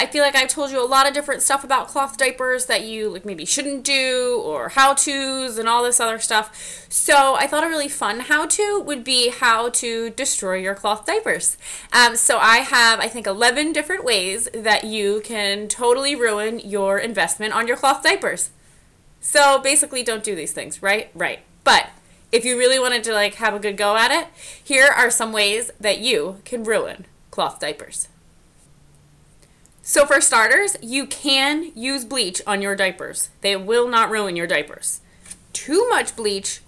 I feel like I've told you a lot of different stuff about cloth diapers that you like maybe shouldn't do, or how-tos and all this other stuff. So I thought a really fun how-to would be how to destroy your cloth diapers. So I have, I think, 11 different ways that you can totally ruin your investment on your cloth diapers. So basically, don't do these things, right? Right. But if you really wanted to like have a good go at it, here are some ways that you can ruin cloth diapers. So for starters, you can use bleach on your diapers. They will not ruin your diapers. Too much bleach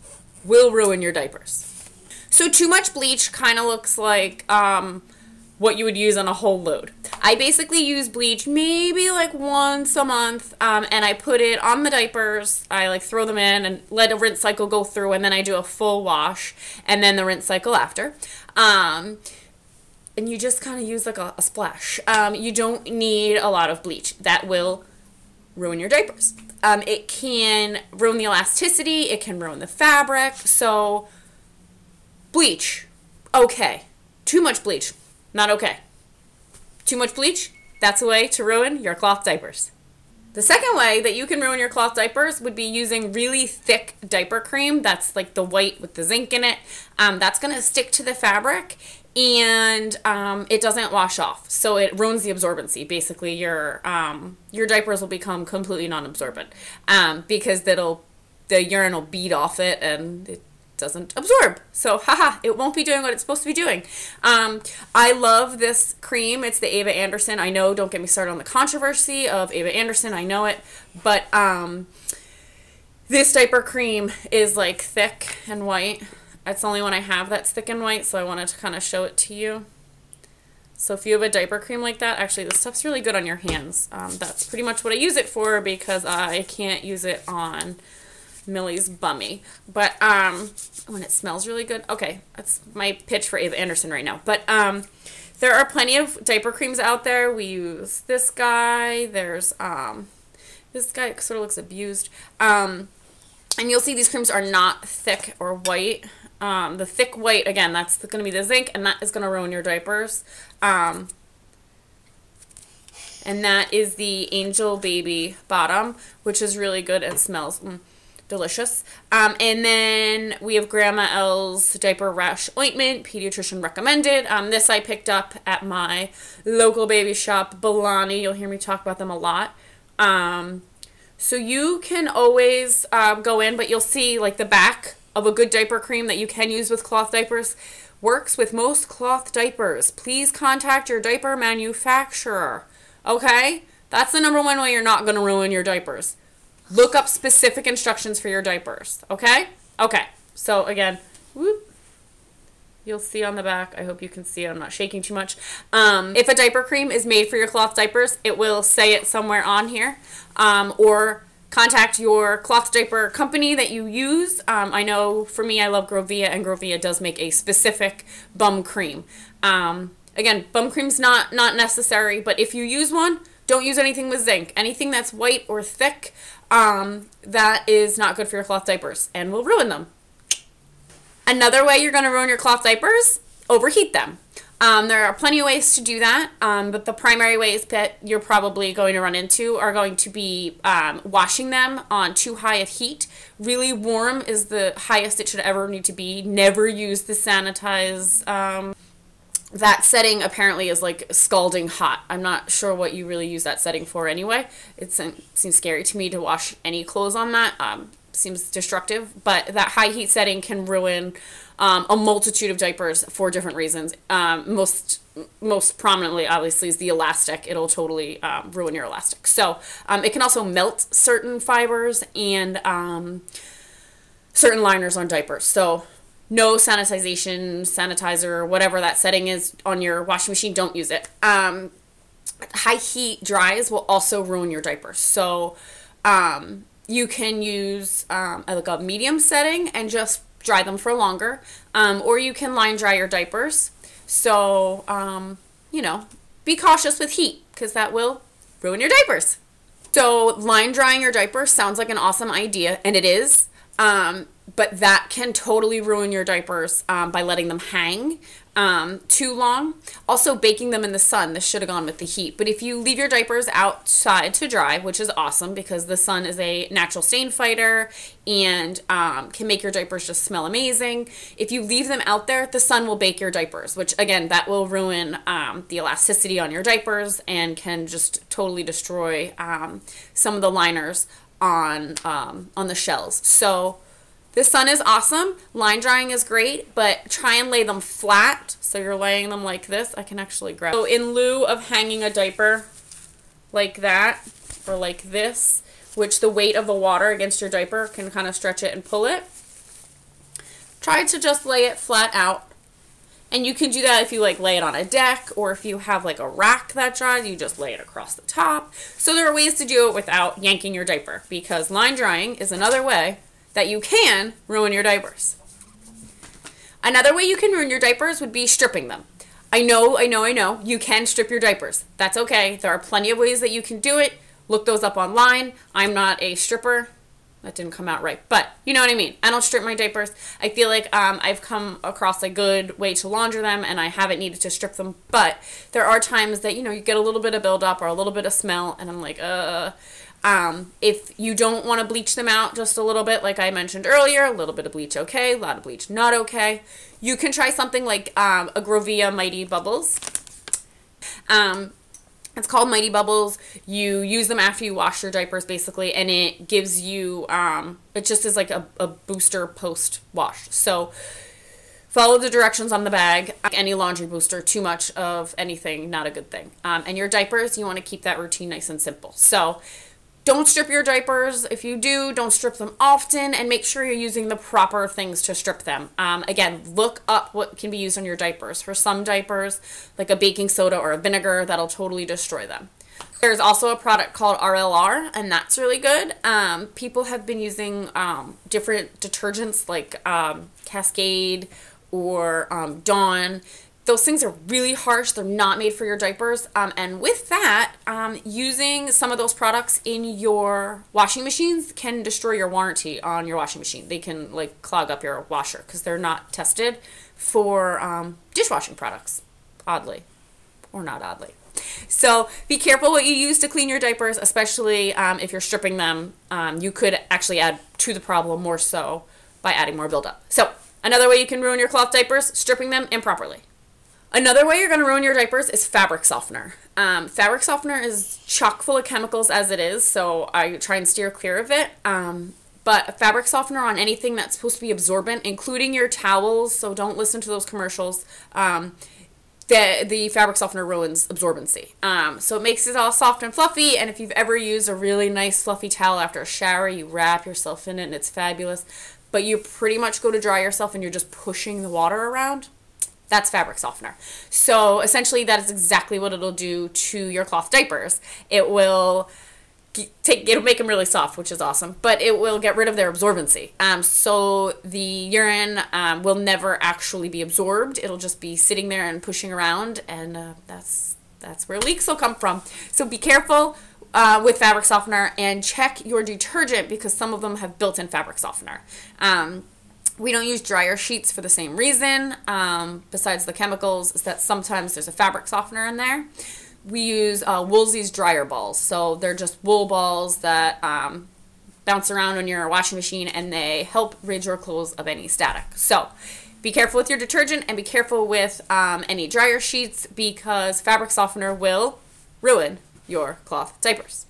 will ruin your diapers. So too much bleach kind of looks like what you would use on a whole load. I basically use bleach maybe like once a month, and I put it on the diapers. I like throw them in and let a rinse cycle go through, and then I do a full wash and then the rinse cycle after. And you just kind of use like a splash. You don't need a lot of bleach. That will ruin your diapers. It can ruin the elasticity. It can ruin the fabric. So bleach, okay. Too much bleach, not okay. Too much bleach, that's a way to ruin your cloth diapers. The second way that you can ruin your cloth diapers would be using really thick diaper cream. That's like the white with the zinc in it. That's going to stick to the fabric, and it doesn't wash off, so it ruins the absorbency. Basically, your diapers will become completely non-absorbent because the urine will bead off it and it doesn't absorb. So haha, it won't be doing what it's supposed to be doing. I love this cream. It's the Ava Anderson. I know, don't get me started on the controversy of Ava Anderson. I know it, but this diaper cream is like thick and white. That's the only one I have that's thick and white, so I wanted to kind of show it to you. So if you have a diaper cream like that, actually this stuff's really good on your hands. That's pretty much what I use it for because I can't use it on Millie's bummy. But when it smells really good, okay, that's my pitch for Ava Anderson right now. But there are plenty of diaper creams out there. We use this guy. There's this guy sort of looks abused. And you'll see these creams are not thick or white. The thick white, again, that's going to be the zinc, and that is going to ruin your diapers. And that is the Angel Baby bottom, which is really good and smells delicious. And then we have Grandma L's Diaper Rash Ointment, pediatrician recommended. This I picked up at my local baby shop, Balani. You'll hear me talk about them a lot. So you can always go in, but you'll see like the back of a good diaper cream that you can use with cloth diapers works with most cloth diapers. Please contact your diaper manufacturer, okay? That's the #1 way you're not going to ruin your diapers. Look up specific instructions for your diapers, okay? Okay, so again, whoop. You'll see on the back. I hope you can see. I'm not shaking too much. If a diaper cream is made for your cloth diapers, it will say it somewhere on here. Or contact your cloth diaper company that you use. I know for me, I love Grovia, and Grovia does make a specific bum cream. Again, bum cream's not necessary, but if you use one, don't use anything with zinc. Anything that's white or thick, that is not good for your cloth diapers and will ruin them. Another way you're going to ruin your cloth diapers, overheat them. There are plenty of ways to do that, but the primary ways that you're probably going to run into are going to be washing them on too high of heat. Really warm is the highest it should ever need to be. Never use the sanitize. That setting apparently is like scalding hot. I'm not sure what you really use that setting for anyway. It seems scary to me to wash any clothes on that. Seems destructive, but that high heat setting can ruin a multitude of diapers for different reasons. Most prominently, obviously, is the elastic. It'll totally ruin your elastic. So it can also melt certain fibers and certain liners on diapers. So no sanitizer, whatever that setting is on your washing machine, don't use it. High heat dries will also ruin your diapers. So you can use like a medium setting and just dry them for longer, or you can line dry your diapers. So, you know, be cautious with heat because that will ruin your diapers. So line drying your diapers sounds like an awesome idea, and it is. But that can totally ruin your diapers by letting them hang too long. Also baking them in the sun. This should have gone with the heat. But if you leave your diapers outside to dry, which is awesome because the sun is a natural stain fighter and can make your diapers just smell amazing. If you leave them out there, the sun will bake your diapers, which again, that will ruin the elasticity on your diapers and can just totally destroy some of the liners on the shells. So the sun is awesome. Line drying is great, but try and lay them flat. So you're laying them like this. I can actually grab. So in lieu of hanging a diaper like that or like this, which the weight of the water against your diaper can kind of stretch it and pull it, try to just lay it flat out. And you can do that if you like lay it on a deck or if you have like a rack that dries, you just lay it across the top. So there are ways to do it without yanking your diaper because line drying is another way that you can ruin your diapers. Another way you can ruin your diapers would be stripping them. I know, you can strip your diapers. That's okay. There are plenty of ways that you can do it. Look those up online. I'm not a stripper. That didn't come out right, but you know what I mean. I don't strip my diapers. I feel like I've come across a good way to launder them and I haven't needed to strip them, but there are times that, you know, you get a little bit of buildup or a little bit of smell and I'm like, if you don't want to bleach them out just a little bit, like I mentioned earlier, a little bit of bleach okay, a lot of bleach not okay. You can try something like a Grovia Mighty Bubbles. It's called Mighty Bubbles. You use them after you wash your diapers basically, and it gives you, it just is like a booster post-wash. So follow the directions on the bag. Any laundry booster, too much of anything, not a good thing. And your diapers, you want to keep that routine nice and simple. So don't strip your diapers. If you do, don't strip them often and make sure you're using the proper things to strip them. Again, look up what can be used on your diapers. For some diapers, like a baking soda or a vinegar, that'll totally destroy them. There's also a product called RLR, and that's really good. People have been using different detergents like Cascade or Dawn. Those things are really harsh. They're not made for your diapers. And with that, using some of those products in your washing machines can destroy your warranty on your washing machine. They can like clog up your washer because they're not tested for dishwashing products, oddly or not oddly. So be careful what you use to clean your diapers, especially if you're stripping them. You could actually add to the problem more so by adding more buildup. So another way you can ruin your cloth diapers, stripping them improperly. Another way you're going to ruin your diapers is fabric softener. Fabric softener is chock full of chemicals as it is, so I try and steer clear of it. But a fabric softener on anything that's supposed to be absorbent, including your towels, so don't listen to those commercials, the fabric softener ruins absorbency. So it makes it all soft and fluffy, and if you've ever used a really nice fluffy towel after a shower, you wrap yourself in it and it's fabulous, but you pretty much go to dry yourself and you're just pushing the water around. That's fabric softener. So essentially that is exactly what it'll do to your cloth diapers. It will it'll make them really soft, which is awesome, but it will get rid of their absorbency. So the urine will never actually be absorbed. It'll just be sitting there and pushing around, and that's where leaks will come from. So be careful with fabric softener and check your detergent because some of them have built-in fabric softener. We don't use dryer sheets for the same reason, besides the chemicals, is that sometimes there's a fabric softener in there. We use Woolsey's dryer balls. So they're just wool balls that bounce around on your washing machine and they help rid your clothes of any static. So be careful with your detergent and be careful with any dryer sheets because fabric softener will ruin your cloth diapers.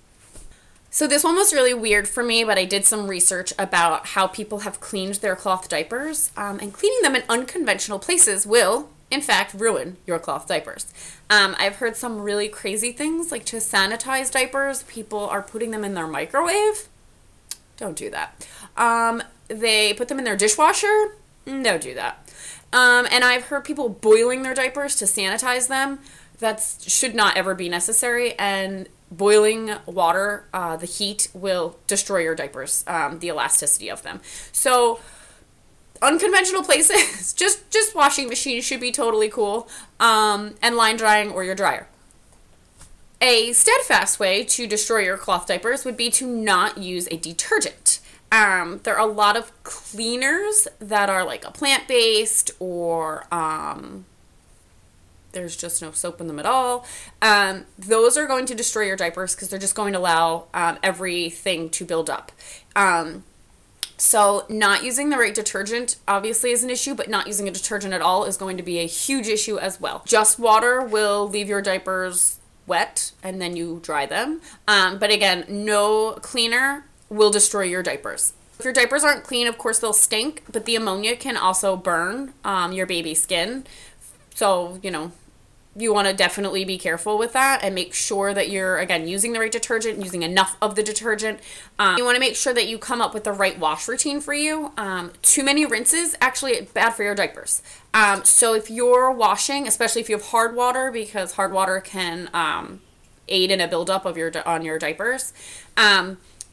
So this one was really weird for me, but I did some research about how people have cleaned their cloth diapers, and cleaning them in unconventional places will, in fact, ruin your cloth diapers. I've heard some really crazy things, like to sanitize diapers, people are putting them in their microwave. Don't do that. They put them in their dishwasher. Don't do that. And I've heard people boiling their diapers to sanitize them. That should not ever be necessary, and boiling water, the heat will destroy your diapers, the elasticity of them. So unconventional places, just washing machines should be totally cool, and line drying or your dryer. A steadfast way to destroy your cloth diapers would be to not use a detergent. There are a lot of cleaners that are like a plant-based, or there's just no soap in them at all. Those are going to destroy your diapers because they're just going to allow everything to build up. So not using the right detergent obviously is an issue, but not using a detergent at all is going to be a huge issue as well. Just water will leave your diapers wet and then you dry them. But again, no cleaner will destroy your diapers. If your diapers aren't clean, of course they'll stink, but the ammonia can also burn your baby's skin. So, you know, you want to definitely be careful with that and make sure that you're, again, using the right detergent, using enough of the detergent. You want to make sure that you come up with the right wash routine for you. Too many rinses, actually bad for your diapers. So if you're washing, especially if you have hard water, because hard water can aid in a buildup of on your diapers,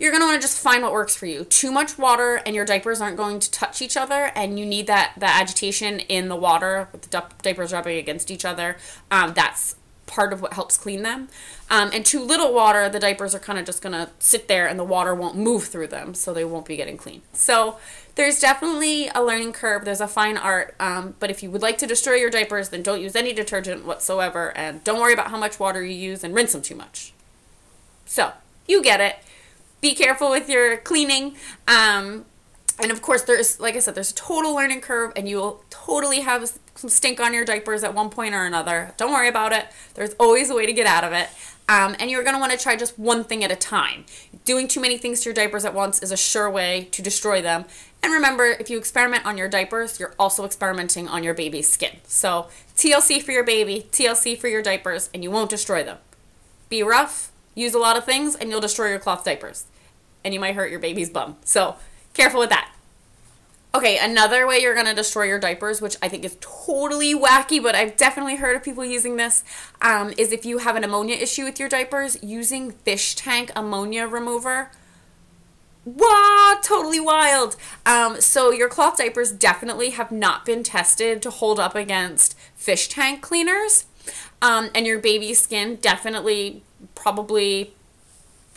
you're going to want to just find what works for you. Too much water and your diapers aren't going to touch each other, and you need that agitation in the water with the diapers rubbing against each other. That's part of what helps clean them. And too little water, the diapers are kind of just going to sit there and the water won't move through them, so they won't be getting clean. So there's definitely a learning curve. There's a fine art, but if you would like to destroy your diapers, then don't use any detergent whatsoever, and don't worry about how much water you use and rinse them too much. So you get it. Be careful with your cleaning. And of course, like I said, there's a total learning curve, and you'll totally have some stink on your diapers at one point or another. Don't worry about it. There's always a way to get out of it. And you're going to want to try just one thing at a time. Doing too many things to your diapers at once is a sure way to destroy them. And remember, if you experiment on your diapers, you're also experimenting on your baby's skin. So TLC for your baby, TLC for your diapers, and you won't destroy them. Be rough, use a lot of things, and you'll destroy your cloth diapers. And you might hurt your baby's bum. So careful with that. Okay, another way you're going to destroy your diapers, which I think is totally wacky, but I've definitely heard of people using this, is if you have an ammonia issue with your diapers, using fish tank ammonia remover. Wow, totally wild. So your cloth diapers definitely have not been tested to hold up against fish tank cleaners. And your baby's skin definitely, probably,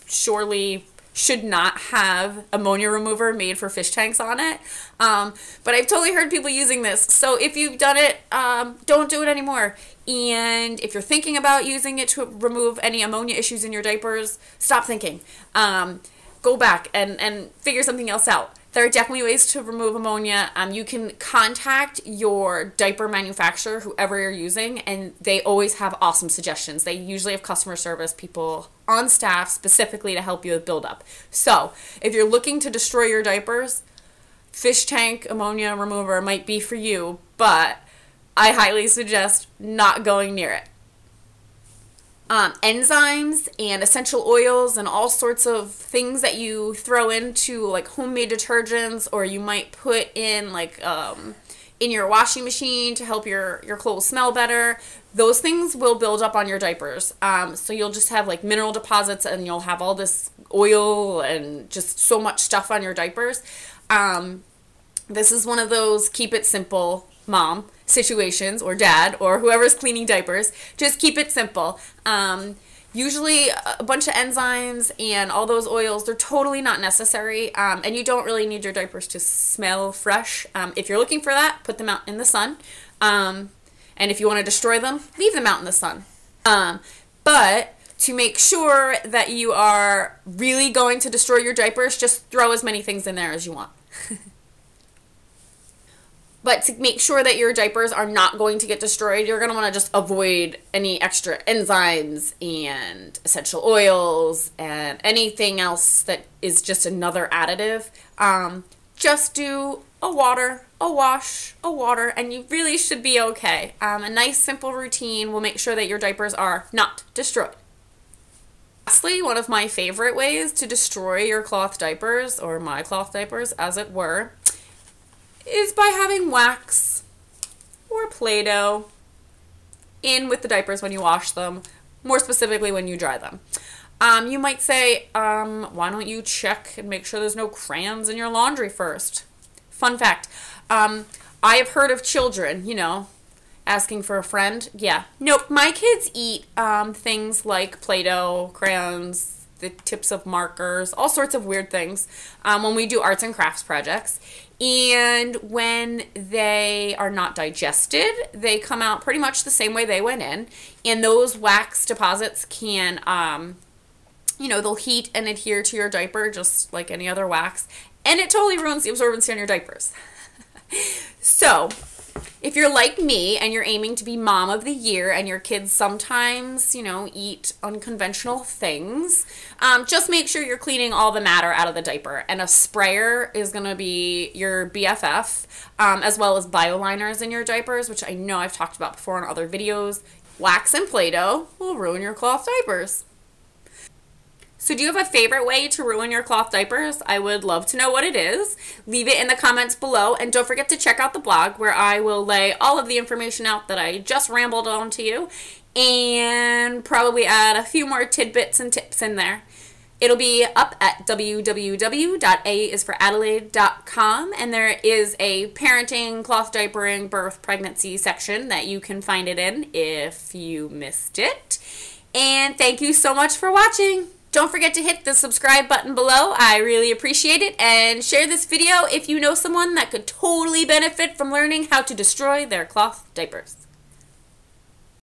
surely, should not have ammonia remover made for fish tanks on it. But I've totally heard people using this. So if you've done it, don't do it anymore. And if you're thinking about using it to remove any ammonia issues in your diapers, stop thinking. Go back and figure something else out. There are definitely ways to remove ammonia. You can contact your diaper manufacturer, whoever you're using, and they always have awesome suggestions. They usually have customer service people on staff specifically to help you with buildup. So if you're looking to destroy your diapers, fish tank ammonia remover might be for you, but I highly suggest not going near it. Enzymes and essential oils and all sorts of things that you throw into like homemade detergents, or you might put in like in your washing machine to help your clothes smell better. Those things will build up on your diapers. So you'll just have like mineral deposits, and you'll have all this oil and just so much stuff on your diapers. This is one of those keep it simple mom situations, or dad, or whoever's cleaning diapers. Just keep it simple. Usually a bunch of enzymes and all those oils, they're totally not necessary, and you don't really need your diapers to smell fresh. If you're looking for that, put them out in the sun, and if you want to destroy them, leave them out in the sun. But to make sure that you are really going to destroy your diapers, just throw as many things in there as you want. But to make sure that your diapers are not going to get destroyed, you're going to want to just avoid any extra enzymes and essential oils and anything else that is just another additive. Just do a water, a wash, a water, and you really should be okay. A nice simple routine will make sure that your diapers are not destroyed. Lastly, one of my favorite ways to destroy your cloth diapers, or my cloth diapers as it were, is by having wax or Play-Doh in with the diapers when you wash them, more specifically when you dry them. You might say, why don't you check and make sure there's no crayons in your laundry first? Fun fact, I have heard of children, you know, asking for a friend. Yeah, nope, my kids eat things like Play-Doh, crayons, the tips of markers, all sorts of weird things when we do arts and crafts projects. And when they are not digested, they come out pretty much the same way they went in. And those wax deposits can, you know, they'll heat and adhere to your diaper just like any other wax. And it totally ruins the absorbency on your diapers. So if you're like me and you're aiming to be mom of the year and your kids sometimes, you know, eat unconventional things, just make sure you're cleaning all the matter out of the diaper. And a sprayer is going to be your BFF, as well as bioliners in your diapers, which I know I've talked about before in other videos. Wax and Play-Doh will ruin your cloth diapers. So do you have a favorite way to ruin your cloth diapers? I would love to know what it is. Leave it in the comments below, and don't forget to check out the blog where I will lay all of the information out that I just rambled on to you and probably add a few more tidbits and tips in there. It'll be up at www.aisforadelaide.com, and there is a parenting, cloth diapering, birth, pregnancy section that you can find it in if you missed it. And thank you so much for watching. Don't forget to hit the subscribe button below. I really appreciate it. And share this video if you know someone that could totally benefit from learning how to destroy their cloth diapers.